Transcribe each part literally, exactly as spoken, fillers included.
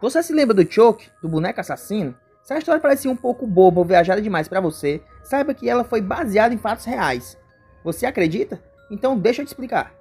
Você se lembra do Chucky, do boneco assassino? Se a história parecia um pouco boba ou viajada demais para você, saiba que ela foi baseada em fatos reais. Você acredita? Então deixa eu te explicar.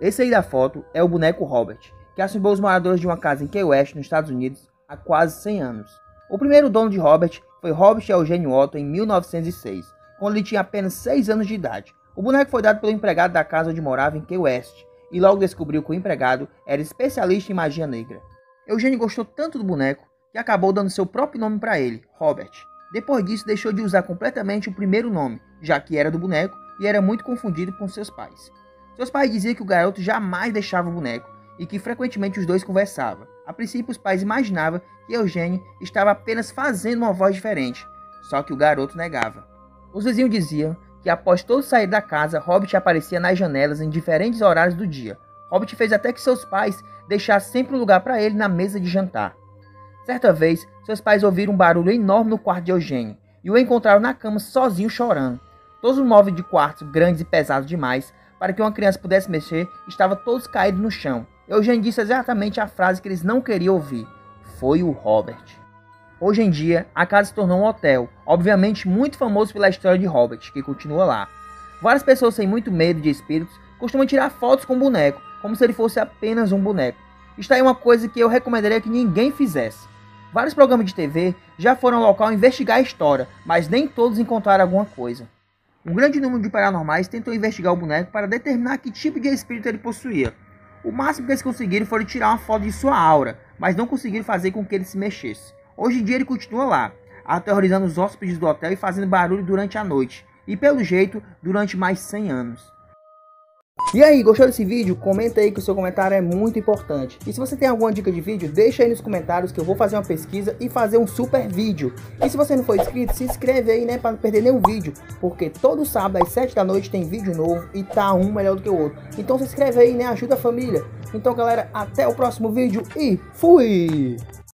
Esse aí da foto é o boneco Robert, que assombra os moradores de uma casa em Key West, nos Estados Unidos, há quase cem anos. O primeiro dono de Robert foi Robert Eugênio Otto em mil novecentos e seis, quando ele tinha apenas seis anos de idade. O boneco foi dado pelo empregado da casa onde morava em Key West, e logo descobriu que o empregado era especialista em magia negra. Eugênio gostou tanto do boneco que acabou dando seu próprio nome para ele, Robert. Depois disso deixou de usar completamente o primeiro nome, já que era do boneco e era muito confundido com seus pais. Seus pais diziam que o garoto jamais deixava o boneco e que frequentemente os dois conversavam. A princípio os pais imaginavam que Eugênio estava apenas fazendo uma voz diferente, só que o garoto negava. Os vizinhos diziam que após todos sair da casa, Robert aparecia nas janelas em diferentes horários do dia. Robert fez até que seus pais deixassem sempre um lugar para ele na mesa de jantar. Certa vez, seus pais ouviram um barulho enorme no quarto de Eugênio e o encontraram na cama sozinho chorando. Todos os móveis de quarto, grandes e pesados demais, para que uma criança pudesse mexer, estavam todos caídos no chão. Eugênio disse exatamente a frase que eles não queriam ouvir. Foi o Robert. Hoje em dia, a casa se tornou um hotel, obviamente muito famoso pela história de Robert, que continua lá. Várias pessoas sem muito medo de espíritos costumam tirar fotos com o boneco, como se ele fosse apenas um boneco. Está aí uma coisa que eu recomendaria que ninguém fizesse. Vários programas de T V já foram ao local investigar a história, mas nem todos encontraram alguma coisa. Um grande número de paranormais tentou investigar o boneco para determinar que tipo de espírito ele possuía. O máximo que eles conseguiram foi tirar uma foto de sua aura, mas não conseguiram fazer com que ele se mexesse. Hoje em dia ele continua lá, aterrorizando os hóspedes do hotel e fazendo barulho durante a noite, e pelo jeito, durante mais cem anos. E aí, gostou desse vídeo? Comenta aí que o seu comentário é muito importante. E se você tem alguma dica de vídeo, deixa aí nos comentários que eu vou fazer uma pesquisa e fazer um super vídeo. E se você não for inscrito, se inscreve aí, né, para não perder nenhum vídeo, porque todo sábado às sete da noite tem vídeo novo e tá um melhor do que o outro. Então se inscreve aí, né, ajuda a família. Então galera, até o próximo vídeo e fui!